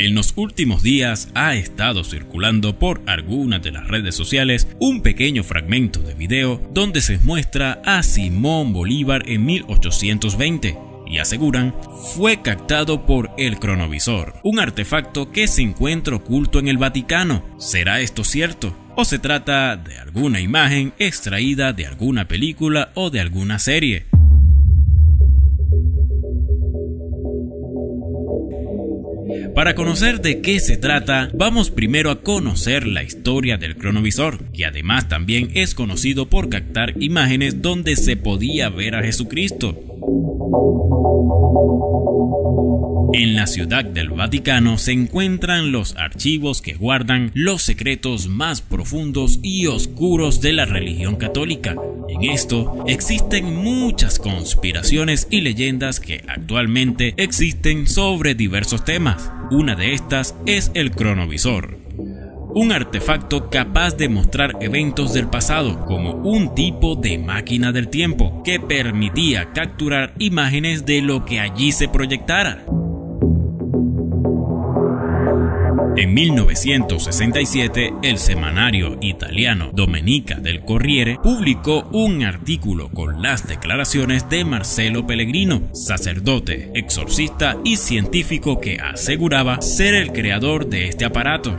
En los últimos días ha estado circulando por algunas de las redes sociales un pequeño fragmento de video donde se muestra a Simón Bolívar en 1820 y aseguran fue captado por el cronovisor, un artefacto que se encuentra oculto en el Vaticano. ¿Será esto cierto? ¿O se trata de alguna imagen extraída de alguna película o de alguna serie? Para conocer de qué se trata, vamos primero a conocer la historia del cronovisor, que además también es conocido por captar imágenes donde se podía ver a Jesucristo. En la ciudad del Vaticano se encuentran los archivos que guardan los secretos más profundos y oscuros de la religión católica. En esto existen muchas conspiraciones y leyendas que actualmente existen sobre diversos temas. Una de estas es el cronovisor, un artefacto capaz de mostrar eventos del pasado como un tipo de máquina del tiempo que permitía capturar imágenes de lo que allí se proyectara. En 1967, el semanario italiano Domenica del Corriere publicó un artículo con las declaraciones de Marcello Pellegrino, sacerdote, exorcista y científico que aseguraba ser el creador de este aparato.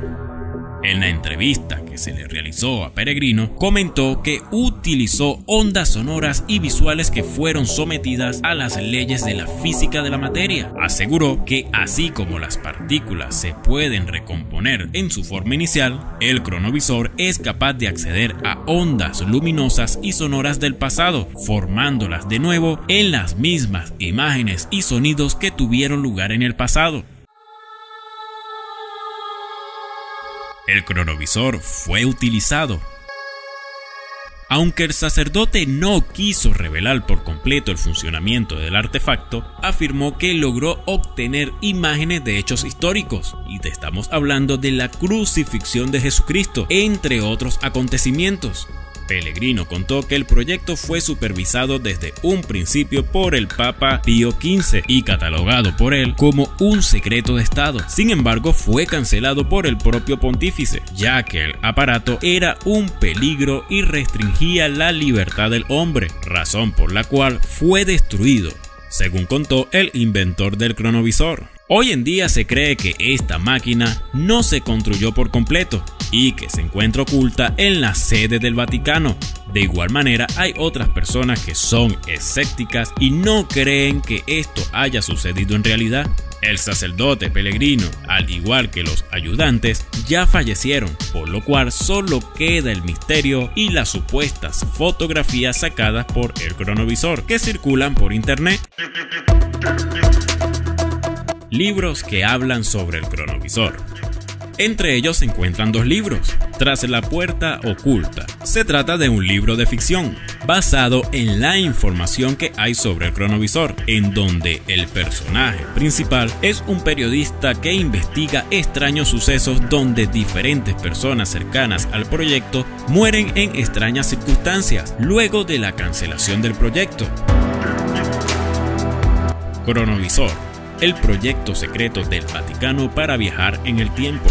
En la entrevista que se le realizó a Pellegrino, comentó que utilizó ondas sonoras y visuales que fueron sometidas a las leyes de la física de la materia. Aseguró que así como las partículas se pueden recomponer en su forma inicial, el cronovisor es capaz de acceder a ondas luminosas y sonoras del pasado, formándolas de nuevo en las mismas imágenes y sonidos que tuvieron lugar en el pasado. El cronovisor fue utilizado. Aunque el sacerdote no quiso revelar por completo el funcionamiento del artefacto, afirmó que logró obtener imágenes de hechos históricos, y te estamos hablando de la crucifixión de Jesucristo, entre otros acontecimientos. Pellegrino contó que el proyecto fue supervisado desde un principio por el Papa Pío XV y catalogado por él como un secreto de Estado. Sin embargo, fue cancelado por el propio pontífice, ya que el aparato era un peligro y restringía la libertad del hombre, razón por la cual fue destruido, según contó el inventor del cronovisor. Hoy en día se cree que esta máquina no se construyó por completo y que se encuentra oculta en la sede del Vaticano. De igual manera, hay otras personas que son escépticas y no creen que esto haya sucedido en realidad. El sacerdote Pellegrino, al igual que los ayudantes, ya fallecieron, por lo cual solo queda el misterio y las supuestas fotografías sacadas por el cronovisor que circulan por internet. Libros que hablan sobre el cronovisor. Entre ellos se encuentran dos libros. Tras la puerta oculta. Se trata de un libro de ficción, basado en la información que hay sobre el cronovisor, en donde el personaje principal es un periodista que investiga extraños sucesos donde diferentes personas cercanas al proyecto mueren en extrañas circunstancias, luego de la cancelación del proyecto. Cronovisor, el proyecto secreto del Vaticano para viajar en el tiempo.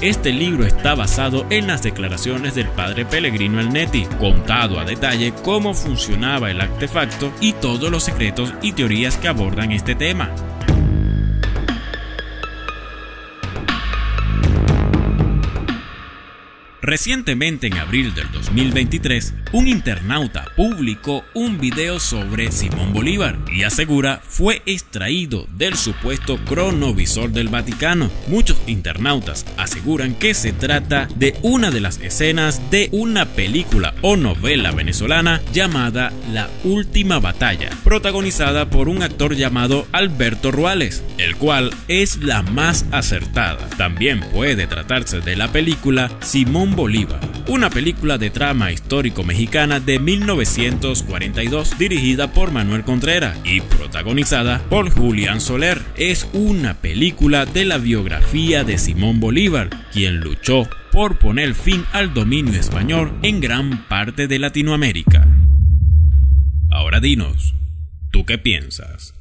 Este libro está basado en las declaraciones del padre Pellegrino Alnetti, contado a detalle cómo funcionaba el artefacto y todos los secretos y teorías que abordan este tema. Recientemente, en abril del 2023, un internauta publicó un video sobre Simón Bolívar y asegura fue extraído del supuesto cronovisor del Vaticano. Muchos internautas aseguran que se trata de una de las escenas de una película o novela venezolana llamada La Última Batalla, protagonizada por un actor llamado Alberto Ruales, el cual es la más acertada. También puede tratarse de la película Simón Bolívar, una película de trama histórico-mexicana de 1942 dirigida por Manuel Contreras y protagonizada por Julián Soler. Es una película de la biografía de Simón Bolívar, quien luchó por poner fin al dominio español en gran parte de Latinoamérica. Ahora dinos, ¿tú qué piensas?